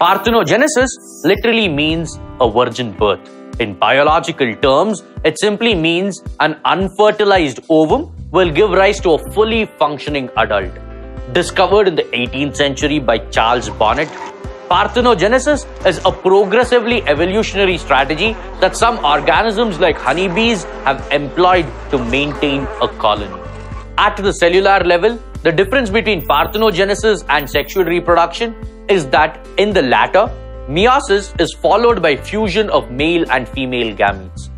Parthenogenesis literally means a virgin birth. In biological terms, it simply means an unfertilized ovum will give rise to a fully functioning adult. Discovered in the 18th century by Charles Bonnet, parthenogenesis is a progressively evolutionary strategy that some organisms like honeybees have employed to maintain a colony. At the cellular level, the difference between parthenogenesis and sexual reproduction is that in the latter, meiosis is followed by fusion of male and female gametes.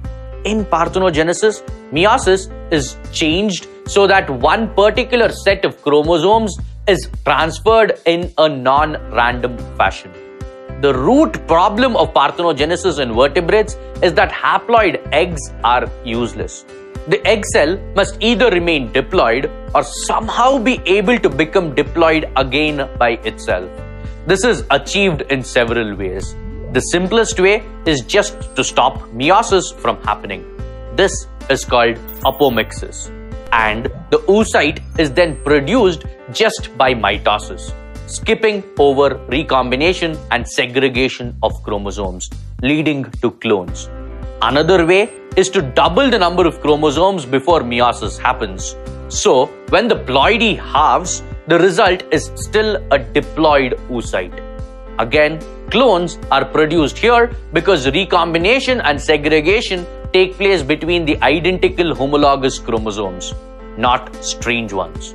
In parthenogenesis, meiosis is changed so that one particular set of chromosomes is transferred in a non-random fashion. The root problem of parthenogenesis in vertebrates is that haploid eggs are useless. The egg cell must either remain diploid or somehow be able to become diploid again by itself. This is achieved in several ways. The simplest way is just to stop meiosis from happening. This is called apomixis. And the oocyte is then produced just by mitosis, skipping over recombination and segregation of chromosomes, leading to clones. Another way is to double the number of chromosomes before meiosis happens. So when the ploidy halves, the result is still a diploid oocyte. Again, clones are produced here because recombination and segregation take place between the identical homologous chromosomes, not strange ones.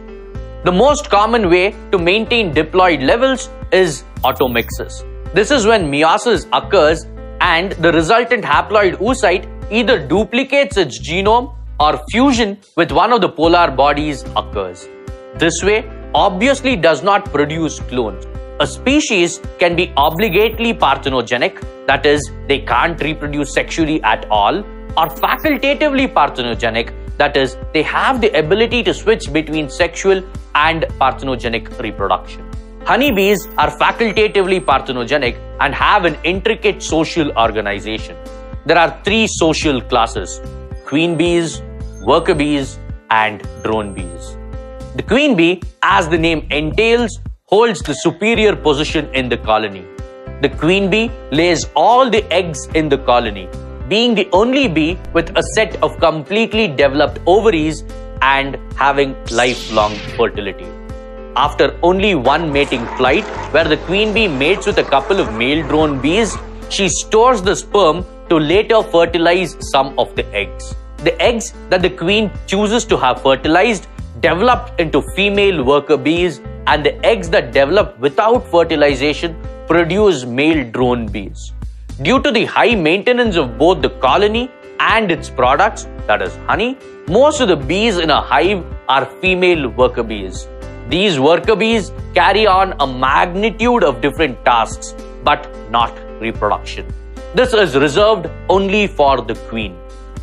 The most common way to maintain diploid levels is automixis. This is when meiosis occurs and the resultant haploid oocyte either duplicates its genome or fusion with one of the polar bodies occurs. This way obviously does not produce clones. A species can be obligately parthenogenic, that is, they can't reproduce sexually at all, or facultatively parthenogenic, that is, they have the ability to switch between sexual and parthenogenic reproduction. Honeybees are facultatively parthenogenic and have an intricate social organization. There are three social classes: queen bees, worker bees, and drone bees. The queen bee, as the name entails, holds the superior position in the colony. The queen bee lays all the eggs in the colony, being the only bee with a set of completely developed ovaries and having lifelong fertility. After only one mating flight, where the queen bee mates with a couple of male drone bees, she stores the sperm to later fertilize some of the eggs. The eggs that the queen chooses to have fertilized develop into female worker bees, and the eggs that develop without fertilization produce male drone bees. Due to the high maintenance of both the colony and its products, that is honey, most of the bees in a hive are female worker bees. These worker bees carry on a magnitude of different tasks, but not reproduction. This is reserved only for the queen.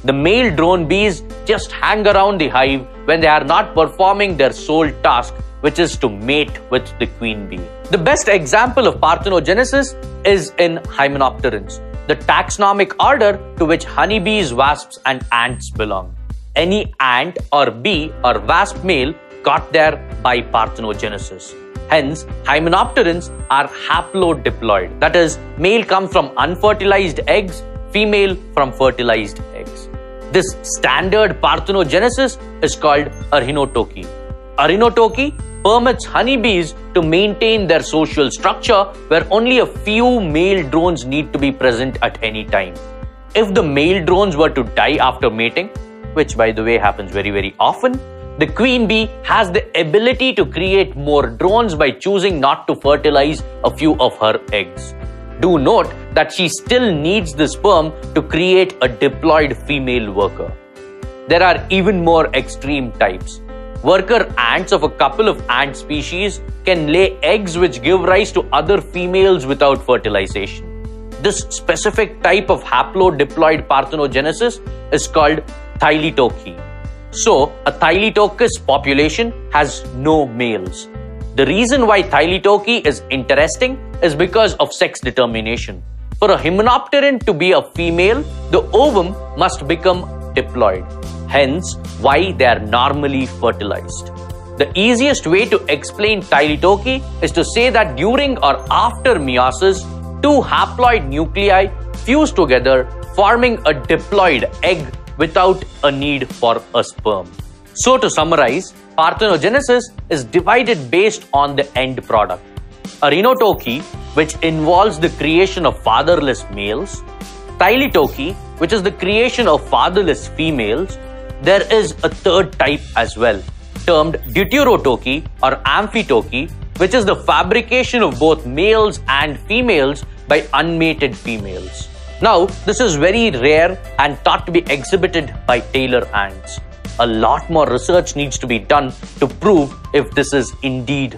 The male drone bees just hang around the hive when they are not performing their sole task, which is to mate with the queen bee. The best example of parthenogenesis is in Hymenopterans, the taxonomic order to which honeybees, wasps, and ants belong. Any ant or bee or wasp male got there by parthenogenesis. Hence, Hymenopterans are haplodiploid, that is, male comes from unfertilized eggs, female from fertilized eggs. This standard parthenogenesis is called arrhenotoky. Arrhenotoky permits honeybees to maintain their social structure where only a few male drones need to be present at any time. If the male drones were to die after mating, which by the way happens very, very often, the queen bee has the ability to create more drones by choosing not to fertilize a few of her eggs. Do note that she still needs the sperm to create a diploid female worker. There are even more extreme types. Worker ants of a couple of ant species can lay eggs which give rise to other females without fertilization. This specific type of haplodiploid parthenogenesis is called thelytoky. So, a thelytokous population has no males. The reason why thelytoky is interesting is because of sex determination. For a hymenopteran to be a female, the ovum must become diploid. Hence, why they are normally fertilized. The easiest way to explain thelytoky is to say that during or after meiosis, two haploid nuclei fuse together, forming a diploid egg without a need for a sperm. So to summarize, parthenogenesis is divided based on the end product. Arrhenotoky, which involves the creation of fatherless males. Thelytoky, which is the creation of fatherless females. There is a third type as well, termed deuterotoki or amphitoki, which is the fabrication of both males and females by unmated females. Now, this is very rare and thought to be exhibited by tailor ants. A lot more research needs to be done to prove if this is indeed